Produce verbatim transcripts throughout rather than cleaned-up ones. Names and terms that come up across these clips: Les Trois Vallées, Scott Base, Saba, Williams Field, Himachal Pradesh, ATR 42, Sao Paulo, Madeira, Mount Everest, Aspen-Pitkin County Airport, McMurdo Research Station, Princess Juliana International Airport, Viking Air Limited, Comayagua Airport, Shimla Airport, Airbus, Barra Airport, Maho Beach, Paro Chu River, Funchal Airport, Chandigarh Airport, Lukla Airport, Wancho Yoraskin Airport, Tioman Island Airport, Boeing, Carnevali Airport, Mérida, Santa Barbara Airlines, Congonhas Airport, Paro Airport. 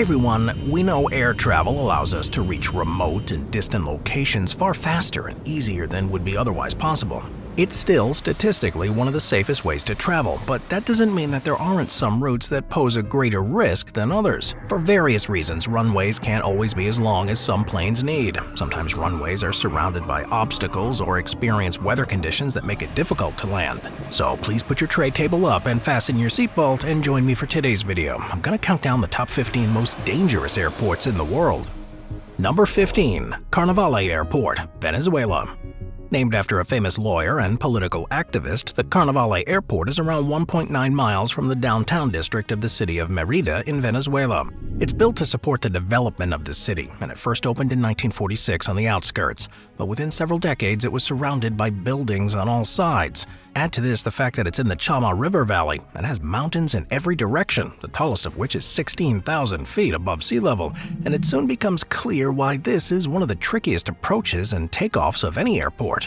Hey everyone, we know air travel allows us to reach remote and distant locations far faster and easier than would be otherwise possible. It's still statistically one of the safest ways to travel, but that doesn't mean that there aren't some routes that pose a greater risk than others. For various reasons, runways can't always be as long as some planes need. Sometimes runways are surrounded by obstacles or experience weather conditions that make it difficult to land. So please put your tray table up and fasten your seatbelt and join me for today's video. I'm gonna count down the top fifteen most dangerous airports in the world. Number fifteen, Carnevali Airport, Venezuela. Named after a famous lawyer and political activist, the Carnevali Airport is around one point nine miles from the downtown district of the city of Mérida in Venezuela. It's built to support the development of the city, and it first opened in nineteen forty-six on the outskirts, but within several decades it was surrounded by buildings on all sides. Add to this the fact that it's in the Chama River Valley and has mountains in every direction, the tallest of which is sixteen thousand feet above sea level, and it soon becomes clear why this is one of the trickiest approaches and takeoffs of any airport.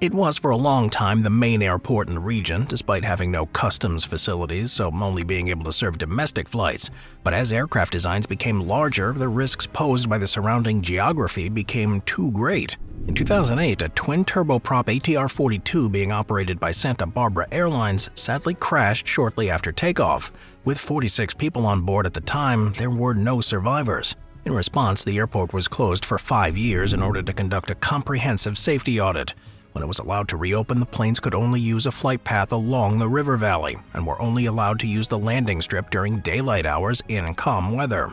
It was for a long time the main airport in the region, despite having no customs facilities, so only being able to serve domestic flights. But as aircraft designs became larger, the risks posed by the surrounding geography became too great. In two thousand eight, a twin-turboprop A T R forty-two being operated by Santa Barbara Airlines sadly crashed shortly after takeoff. With forty-six people on board at the time, there were no survivors. In response, the airport was closed for five years in order to conduct a comprehensive safety audit. When it was allowed to reopen, the planes could only use a flight path along the river valley and were only allowed to use the landing strip during daylight hours in calm weather.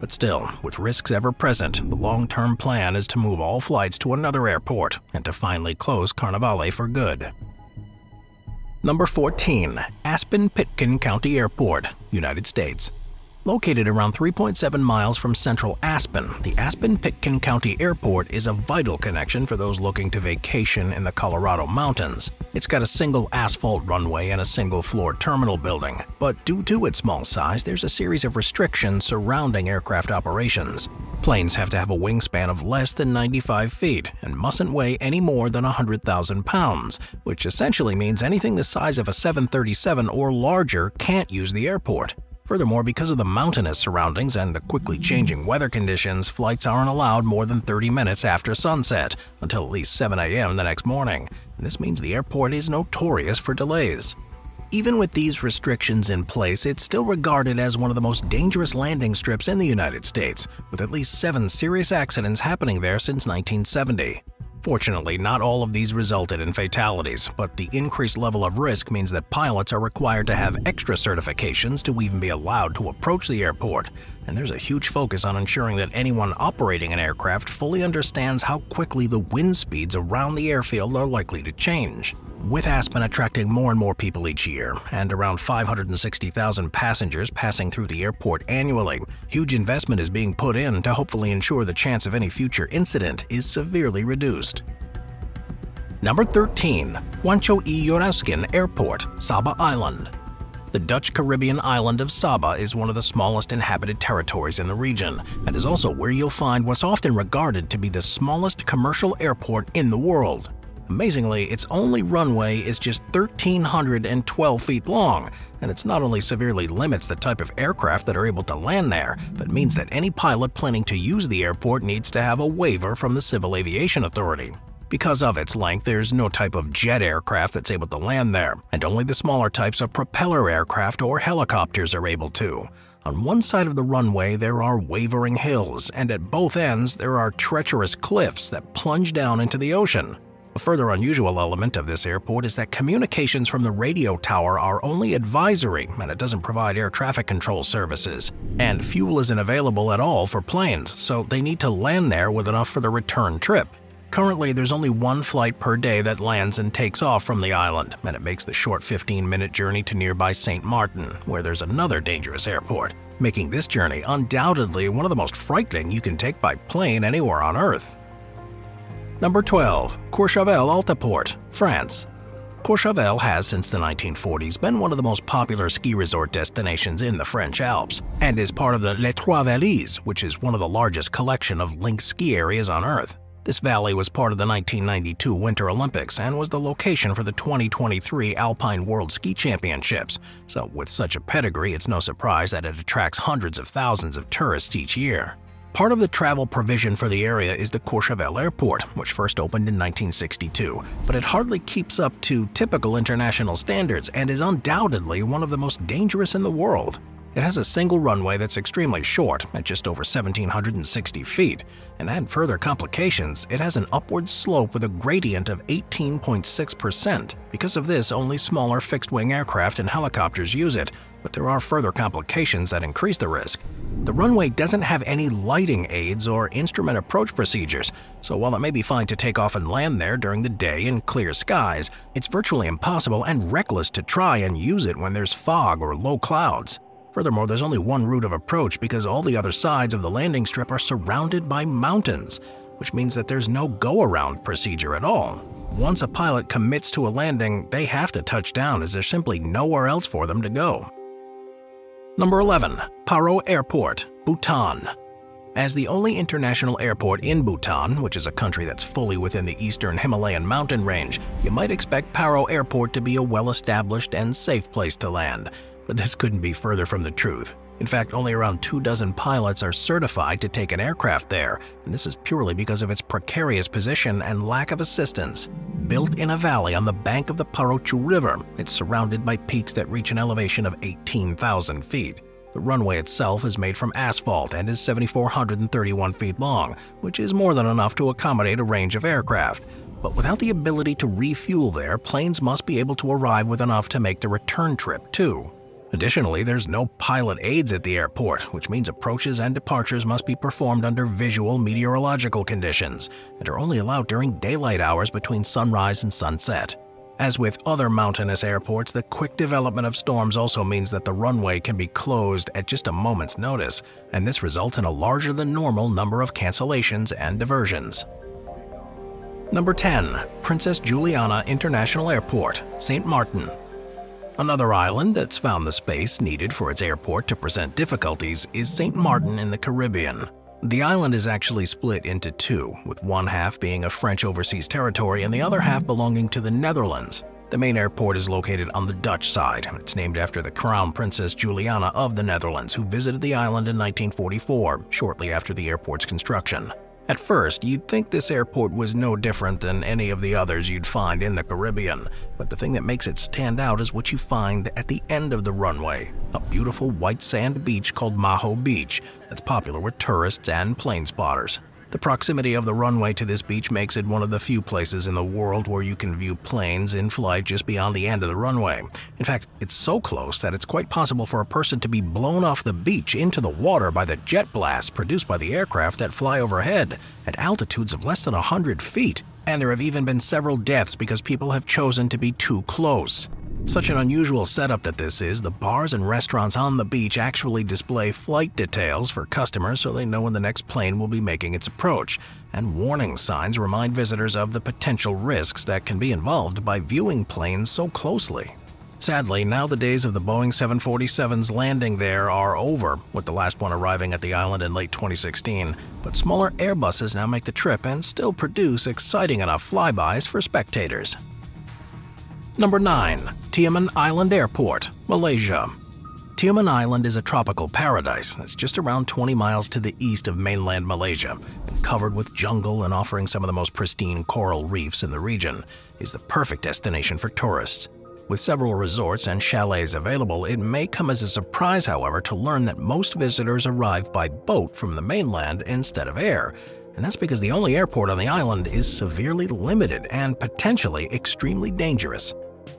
But still, with risks ever present, the long-term plan is to move all flights to another airport and to finally close Carnevali for good. Number fourteen. Aspen-Pitkin County Airport, United States. Located around three point seven miles from central Aspen, the Aspen-Pitkin County Airport is a vital connection for those looking to vacation in the Colorado mountains. It's got a single asphalt runway and a single floor terminal building, but due to its small size, there's a series of restrictions surrounding aircraft operations. Planes have to have a wingspan of less than ninety-five feet and mustn't weigh any more than one hundred thousand pounds, which essentially means anything the size of a seven thirty-seven or larger can't use the airport. Furthermore, because of the mountainous surroundings and the quickly changing weather conditions, flights aren't allowed more than thirty minutes after sunset, until at least seven A M the next morning. And this means the airport is notorious for delays. Even with these restrictions in place, it's still regarded as one of the most dangerous landing strips in the United States, with at least seven serious accidents happening there since nineteen seventy. Fortunately, not all of these resulted in fatalities, but the increased level of risk means that pilots are required to have extra certifications to even be allowed to approach the airport, and there's a huge focus on ensuring that anyone operating an aircraft fully understands how quickly the wind speeds around the airfield are likely to change. With Aspen attracting more and more people each year, and around five hundred sixty thousand passengers passing through the airport annually, huge investment is being put in to hopefully ensure the chance of any future incident is severely reduced. Number thirteen. Wancho Yoraskin Airport, Saba Island. The Dutch Caribbean island of Saba is one of the smallest inhabited territories in the region, and is also where you'll find what's often regarded to be the smallest commercial airport in the world. Amazingly, its only runway is just one thousand three hundred twelve feet long, and it not only severely limits the type of aircraft that are able to land there, but means that any pilot planning to use the airport needs to have a waiver from the Civil Aviation Authority. Because of its length, there's no type of jet aircraft that's able to land there, and only the smaller types of propeller aircraft or helicopters are able to. On one side of the runway, there are wavering hills, and at both ends, there are treacherous cliffs that plunge down into the ocean. A further unusual element of this airport is that communications from the radio tower are only advisory, and it doesn't provide air traffic control services. And fuel isn't available at all for planes, so they need to land there with enough for the return trip. Currently, there's only one flight per day that lands and takes off from the island, and it makes the short fifteen-minute journey to nearby Saint Martin, where there's another dangerous airport, making this journey undoubtedly one of the most frightening you can take by plane anywhere on Earth. Number twelve. Courchevel Altaport, France. Courchevel has, since the nineteen forties, been one of the most popular ski resort destinations in the French Alps, and is part of the Les Trois Vallées, which is one of the largest collection of linked ski areas on Earth. This valley was part of the nineteen ninety-two Winter Olympics and was the location for the twenty twenty-three Alpine World Ski Championships, so with such a pedigree, it's no surprise that it attracts hundreds of thousands of tourists each year. Part of the travel provision for the area is the Courchevel Airport, which first opened in nineteen sixty-two, but it hardly keeps up to typical international standards and is undoubtedly one of the most dangerous in the world. It has a single runway that's extremely short, at just over one thousand seven hundred sixty feet, and to add further complications, it has an upward slope with a gradient of eighteen point six percent. Because of this, only smaller fixed-wing aircraft and helicopters use it, but there are further complications that increase the risk. The runway doesn't have any lighting aids or instrument approach procedures, so while it may be fine to take off and land there during the day in clear skies, it's virtually impossible and reckless to try and use it when there's fog or low clouds. Furthermore, there's only one route of approach because all the other sides of the landing strip are surrounded by mountains, which means that there's no go-around procedure at all. Once a pilot commits to a landing, they have to touch down as there's simply nowhere else for them to go. Number eleven. Paro Airport, Bhutan. As the only international airport in Bhutan, which is a country that's fully within the eastern Himalayan mountain range, you might expect Paro Airport to be a well-established and safe place to land. But this couldn't be further from the truth. In fact, only around two dozen pilots are certified to take an aircraft there, and this is purely because of its precarious position and lack of assistance. Built in a valley on the bank of the Paro Chu River, it's surrounded by peaks that reach an elevation of eighteen thousand feet. The runway itself is made from asphalt and is seven thousand four hundred thirty-one feet long, which is more than enough to accommodate a range of aircraft. But without the ability to refuel there, planes must be able to arrive with enough to make the return trip too. Additionally, there's no pilot aids at the airport, which means approaches and departures must be performed under visual meteorological conditions and are only allowed during daylight hours between sunrise and sunset. As with other mountainous airports, the quick development of storms also means that the runway can be closed at just a moment's notice, and this results in a larger than normal number of cancellations and diversions. Number ten. Princess Juliana International Airport, Saint Martin. Another island that's found the space needed for its airport to present difficulties is Saint Martin in the Caribbean. The island is actually split into two, with one half being a French overseas territory and the other half belonging to the Netherlands. The main airport is located on the Dutch side. It's named after the Crown Princess Juliana of the Netherlands, who visited the island in nineteen forty-four, shortly after the airport's construction. At first, you'd think this airport was no different than any of the others you'd find in the Caribbean, but the thing that makes it stand out is what you find at the end of the runway, a beautiful white sand beach called Maho Beach that's popular with tourists and plane spotters. The proximity of the runway to this beach makes it one of the few places in the world where you can view planes in flight just beyond the end of the runway. In fact, it's so close that it's quite possible for a person to be blown off the beach into the water by the jet blasts produced by the aircraft that fly overhead at altitudes of less than one hundred feet. And there have even been several deaths because people have chosen to be too close. Such an unusual setup that this is, the bars and restaurants on the beach actually display flight details for customers so they know when the next plane will be making its approach, and warning signs remind visitors of the potential risks that can be involved by viewing planes so closely. Sadly, now the days of the Boeing seven forty-sevens landing there are over, with the last one arriving at the island in late twenty sixteen, but smaller Airbuses now make the trip and still produce exciting enough flybys for spectators. Number nine. Tioman Island Airport, Malaysia. Tioman Island is a tropical paradise that's just around twenty miles to the east of mainland Malaysia, and covered with jungle and offering some of the most pristine coral reefs in the region, is the perfect destination for tourists. With several resorts and chalets available, it may come as a surprise, however, to learn that most visitors arrive by boat from the mainland instead of air. And that's because the only airport on the island is severely limited and potentially extremely dangerous.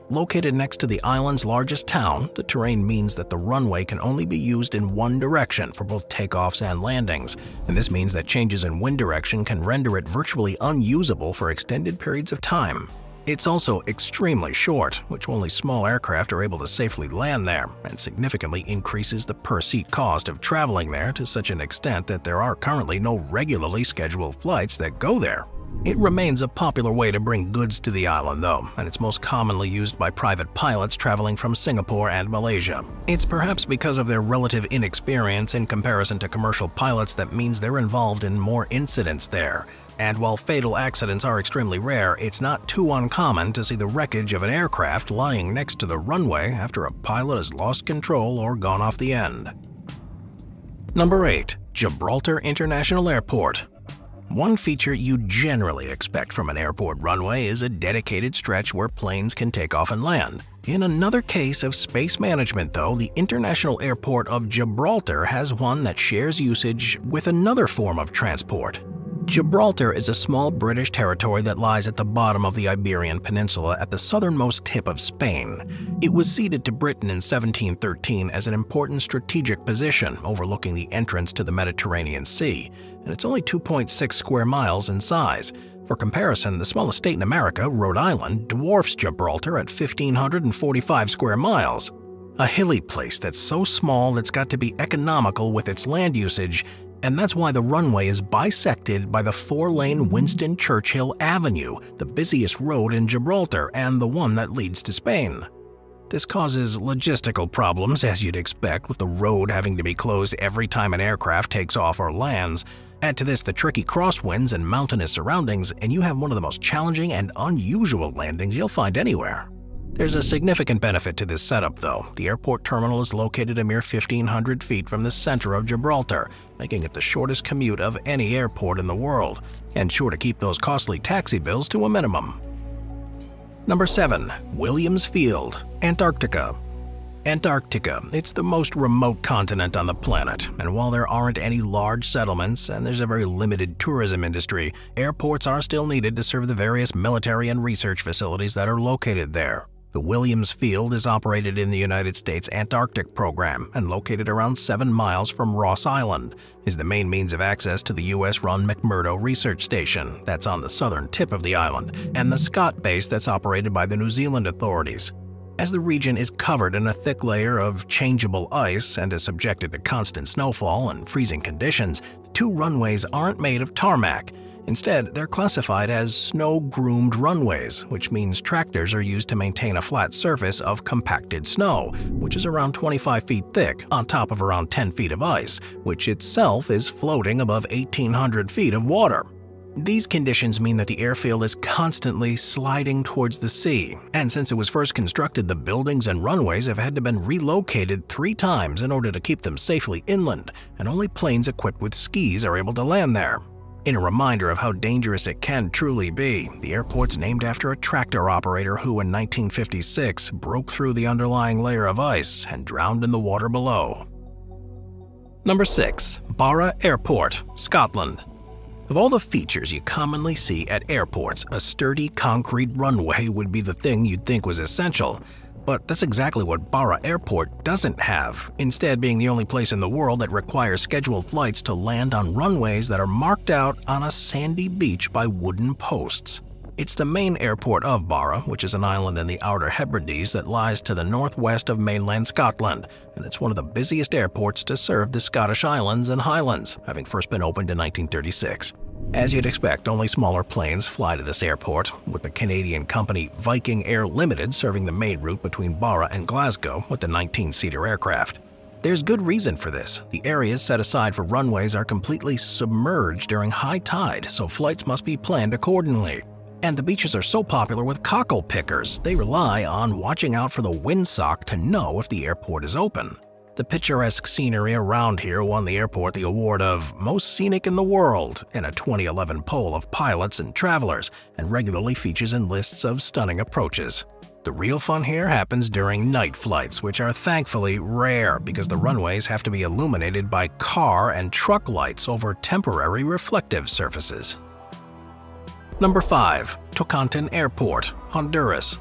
Located next to the island's largest town, the terrain means that the runway can only be used in one direction for both takeoffs and landings, and this means that changes in wind direction can render it virtually unusable for extended periods of time. It's also extremely short, which only small aircraft are able to safely land there, and significantly increases the per-seat cost of traveling there to such an extent that there are currently no regularly scheduled flights that go there. It remains a popular way to bring goods to the island, though, and it's most commonly used by private pilots traveling from Singapore and Malaysia. It's perhaps because of their relative inexperience in comparison to commercial pilots that means they're involved in more incidents there. And while fatal accidents are extremely rare, it's not too uncommon to see the wreckage of an aircraft lying next to the runway after a pilot has lost control or gone off the end. Number eight. Gibraltar International Airport. One feature you generally expect from an airport runway is a dedicated stretch where planes can take off and land. In another case of space management, though, the International Airport of Gibraltar has one that shares usage with another form of transport. Gibraltar is a small British territory that lies at the bottom of the Iberian Peninsula at the southernmost tip of Spain. It was ceded to Britain in seventeen thirteen as an important strategic position overlooking the entrance to the Mediterranean Sea, and it's only two point six square miles in size. For comparison, the smallest state in America, Rhode Island, dwarfs Gibraltar at one thousand five hundred forty-five square miles. A hilly place that's so small it's got to be economical with its land usage. And that's why the runway is bisected by the four-lane Winston Churchill Avenue, the busiest road in Gibraltar and the one that leads to Spain. This causes logistical problems, as you'd expect, with the road having to be closed every time an aircraft takes off or lands. Add to this the tricky crosswinds and mountainous surroundings, and you have one of the most challenging and unusual landings you'll find anywhere. There's a significant benefit to this setup, though. The airport terminal is located a mere fifteen hundred feet from the center of Gibraltar, making it the shortest commute of any airport in the world, and sure to keep those costly taxi bills to a minimum. Number seven. Williams Field, Antarctica. Antarctica, it's the most remote continent on the planet, and while there aren't any large settlements and there's a very limited tourism industry, airports are still needed to serve the various military and research facilities that are located there. The Williams Field is operated in the United States Antarctic Program and located around seven miles from Ross Island, is the main means of access to the U S-run McMurdo Research Station that's on the southern tip of the island, and the Scott Base that's operated by the New Zealand authorities. As the region is covered in a thick layer of changeable ice and is subjected to constant snowfall and freezing conditions, the two runways aren't made of tarmac. Instead, they're classified as snow-groomed runways, which means tractors are used to maintain a flat surface of compacted snow, which is around twenty-five feet thick, on top of around ten feet of ice, which itself is floating above eighteen hundred feet of water. These conditions mean that the airfield is constantly sliding towards the sea, and since it was first constructed, the buildings and runways have had to be relocated three times in order to keep them safely inland, and only planes equipped with skis are able to land there. In a reminder of how dangerous it can truly be, the airport's named after a tractor operator who in nineteen fifty-six broke through the underlying layer of ice and drowned in the water below. Number six. Barra Airport, Scotland. Of all the features you commonly see at airports, a sturdy concrete runway would be the thing you'd think was essential. But that's exactly what Barra Airport doesn't have, instead being the only place in the world that requires scheduled flights to land on runways that are marked out on a sandy beach by wooden posts. It's the main airport of Barra, which is an island in the Outer Hebrides that lies to the northwest of mainland Scotland, and it's one of the busiest airports to serve the Scottish islands and highlands, having first been opened in nineteen thirty-six. As you'd expect, only smaller planes fly to this airport, with the Canadian company Viking Air Limited serving the main route between Barra and Glasgow with the nineteen-seater aircraft. There's good reason for this. The areas set aside for runways are completely submerged during high tide, so flights must be planned accordingly. And the beaches are so popular with cockle pickers, they rely on watching out for the windsock to know if the airport is open. The picturesque scenery around here won the airport the award of Most Scenic in the World in a twenty eleven poll of pilots and travelers, and regularly features in lists of stunning approaches. The real fun here happens during night flights, which are thankfully rare because the runways have to be illuminated by car and truck lights over temporary reflective surfaces. Number five. Toncontín Airport, Honduras.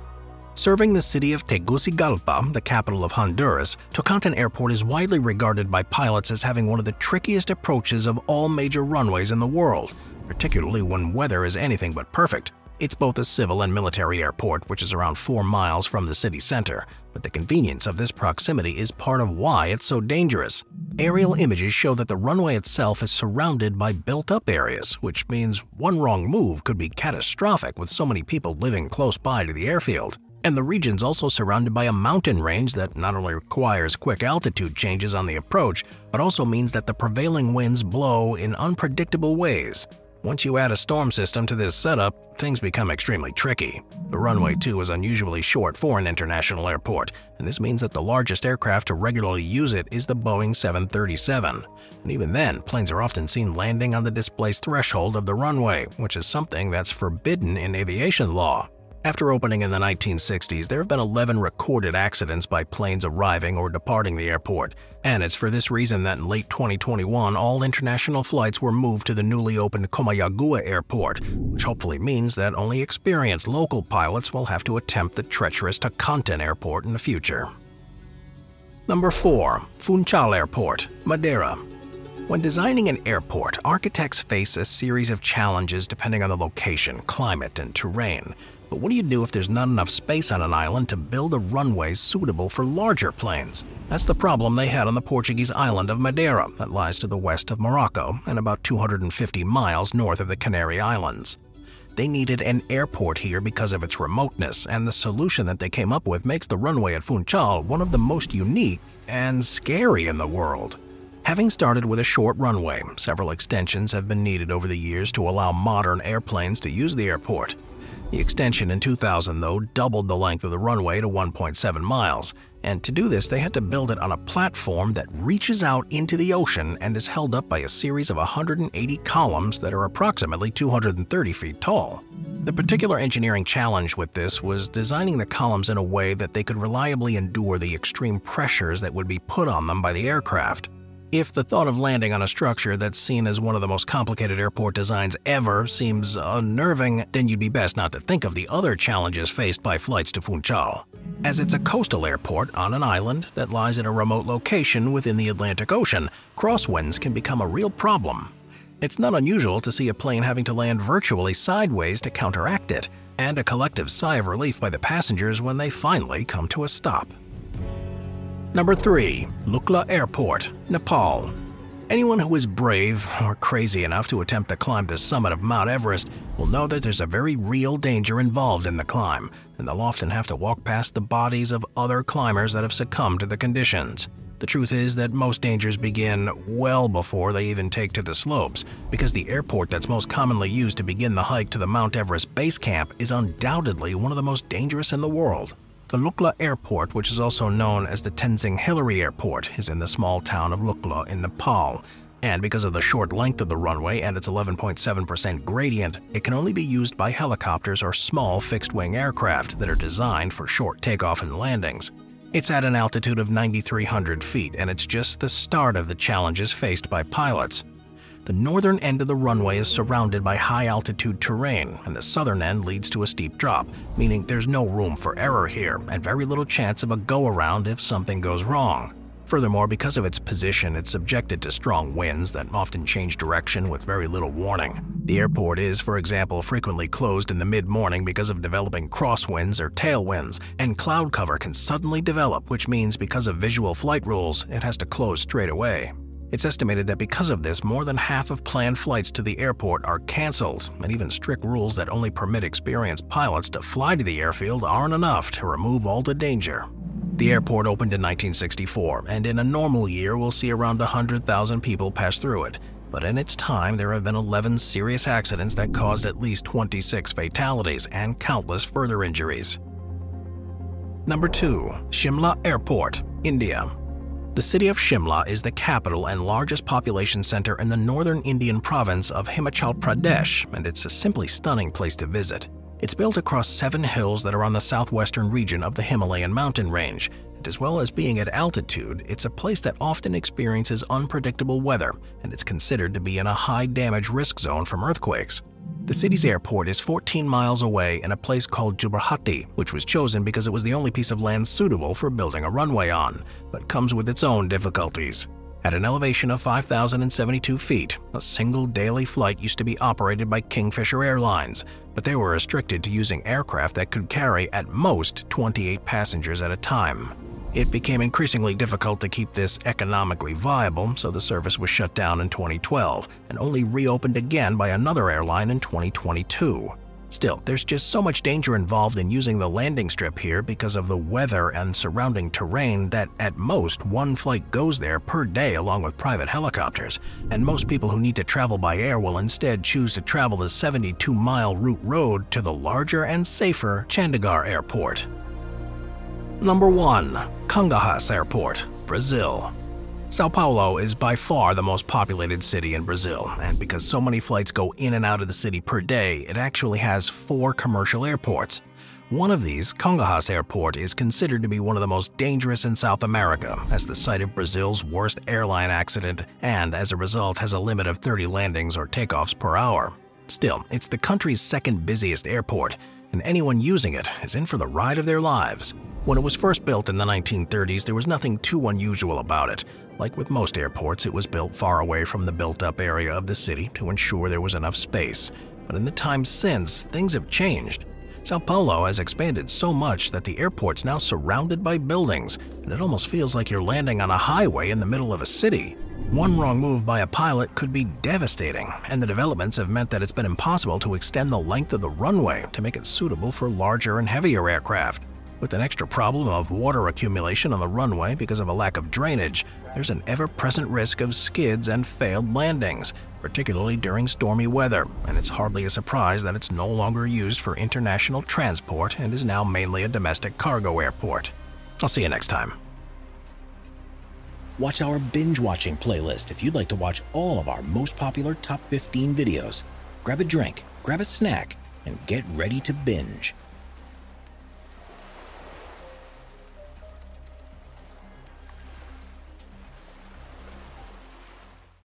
Serving the city of Tegucigalpa, the capital of Honduras, Toncontín Airport is widely regarded by pilots as having one of the trickiest approaches of all major runways in the world, particularly when weather is anything but perfect. It's both a civil and military airport, which is around four miles from the city center, but the convenience of this proximity is part of why it's so dangerous. Aerial images show that the runway itself is surrounded by built-up areas, which means one wrong move could be catastrophic with so many people living close by to the airfield. And the region's also surrounded by a mountain range that not only requires quick altitude changes on the approach, but also means that the prevailing winds blow in unpredictable ways. Once you add a storm system to this setup, things become extremely tricky. The runway, too, is unusually short for an international airport, and this means that the largest aircraft to regularly use it is the Boeing seven thirty-seven. And even then, planes are often seen landing on the displaced threshold of the runway, which is something that's forbidden in aviation law. After opening in the nineteen sixties, there have been eleven recorded accidents by planes arriving or departing the airport, and it's for this reason that in late twenty twenty-one, all international flights were moved to the newly opened Comayagua Airport, which hopefully means that only experienced local pilots will have to attempt the treacherous Toncontín Airport in the future. Number four. Funchal Airport, Madeira. When designing an airport, architects face a series of challenges depending on the location, climate, and terrain. But what do you do if there's not enough space on an island to build a runway suitable for larger planes? That's the problem they had on the Portuguese island of Madeira that lies to the west of Morocco and about two hundred fifty miles north of the Canary Islands. They needed an airport here because of its remoteness, and the solution that they came up with makes the runway at Funchal one of the most unique and scary in the world. Having started with a short runway, several extensions have been needed over the years to allow modern airplanes to use the airport. The extension in two thousand, though, doubled the length of the runway to one point seven miles, and to do this they had to build it on a platform that reaches out into the ocean and is held up by a series of one hundred eighty columns that are approximately two hundred thirty feet tall. The particular engineering challenge with this was designing the columns in a way that they could reliably endure the extreme pressures that would be put on them by the aircraft. If the thought of landing on a structure that's seen as one of the most complicated airport designs ever seems unnerving, then you'd be best not to think of the other challenges faced by flights to Funchal, as it's a coastal airport on an island that lies in a remote location within the Atlantic Ocean. Crosswinds can become a real problem. It's not unusual to see a plane having to land virtually sideways to counteract it, and a collective sigh of relief by the passengers when they finally come to a stop. Number three. Lukla Airport, Nepal. Anyone who is brave or crazy enough to attempt to climb the summit of Mount Everest will know that there's a very real danger involved in the climb, and they'll often have to walk past the bodies of other climbers that have succumbed to the conditions. The truth is that most dangers begin well before they even take to the slopes, because the airport that's most commonly used to begin the hike to the Mount Everest base camp is undoubtedly one of the most dangerous in the world. The Lukla Airport, which is also known as the Tenzing Hillary Airport, is in the small town of Lukla in Nepal, and because of the short length of the runway and its eleven point seven percent gradient, it can only be used by helicopters or small fixed-wing aircraft that are designed for short takeoff and landings. It's at an altitude of nine thousand three hundred feet, and it's just the start of the challenges faced by pilots. The northern end of the runway is surrounded by high-altitude terrain, and the southern end leads to a steep drop, meaning there's no room for error here and very little chance of a go-around if something goes wrong. Furthermore, because of its position, it's subjected to strong winds that often change direction with very little warning. The airport is, for example, frequently closed in the mid-morning because of developing crosswinds or tailwinds, and cloud cover can suddenly develop, which means because of visual flight rules, it has to close straight away. It's estimated that because of this, more than half of planned flights to the airport are canceled, and even strict rules that only permit experienced pilots to fly to the airfield aren't enough to remove all the danger. The airport opened in nineteen sixty-four, and in a normal year we'll see around one hundred thousand people pass through it. But in its time, there have been eleven serious accidents that caused at least twenty-six fatalities and countless further injuries. Number two. Shimla Airport, India. The city of Shimla is the capital and largest population center in the northern Indian province of Himachal Pradesh, and it's a simply stunning place to visit. It's built across seven hills that are on the southwestern region of the Himalayan mountain range, and as well as being at altitude, it's a place that often experiences unpredictable weather, and it's considered to be in a high damage risk zone from earthquakes. The city's airport is fourteen miles away in a place called Jubbarhati, which was chosen because it was the only piece of land suitable for building a runway on, but comes with its own difficulties. At an elevation of five thousand seventy-two feet, a single daily flight used to be operated by Kingfisher Airlines, but they were restricted to using aircraft that could carry at most twenty-eight passengers at a time. It became increasingly difficult to keep this economically viable, so the service was shut down in twenty twelve and only reopened again by another airline in twenty twenty-two. Still, there's just so much danger involved in using the landing strip here because of the weather and surrounding terrain that at most one flight goes there per day along with private helicopters, and most people who need to travel by air will instead choose to travel the seventy-two mile route road to the larger and safer Chandigarh Airport. Number one. Congonhas Airport, Brazil. Sao Paulo is by far the most populated city in Brazil, and because so many flights go in and out of the city per day, it actually has four commercial airports. One of these, Congonhas Airport, is considered to be one of the most dangerous in South America, as the site of Brazil's worst airline accident, and as a result has a limit of thirty landings or takeoffs per hour. Still, it's the country's second busiest airport, and anyone using it is in for the ride of their lives. When it was first built in the nineteen thirties, there was nothing too unusual about it. Like with most airports, it was built far away from the built-up area of the city to ensure there was enough space. But in the time since, things have changed. Sao Paulo has expanded so much that the airport's now surrounded by buildings, and it almost feels like you're landing on a highway in the middle of a city. One wrong move by a pilot could be devastating, and the developments have meant that it's been impossible to extend the length of the runway to make it suitable for larger and heavier aircraft. With an extra problem of water accumulation on the runway because of a lack of drainage, there's an ever-present risk of skids and failed landings, particularly during stormy weather, and it's hardly a surprise that it's no longer used for international transport and is now mainly a domestic cargo airport. I'll see you next time. Watch our binge-watching playlist if you'd like to watch all of our most popular top fifteen videos. Grab a drink, grab a snack, and get ready to binge.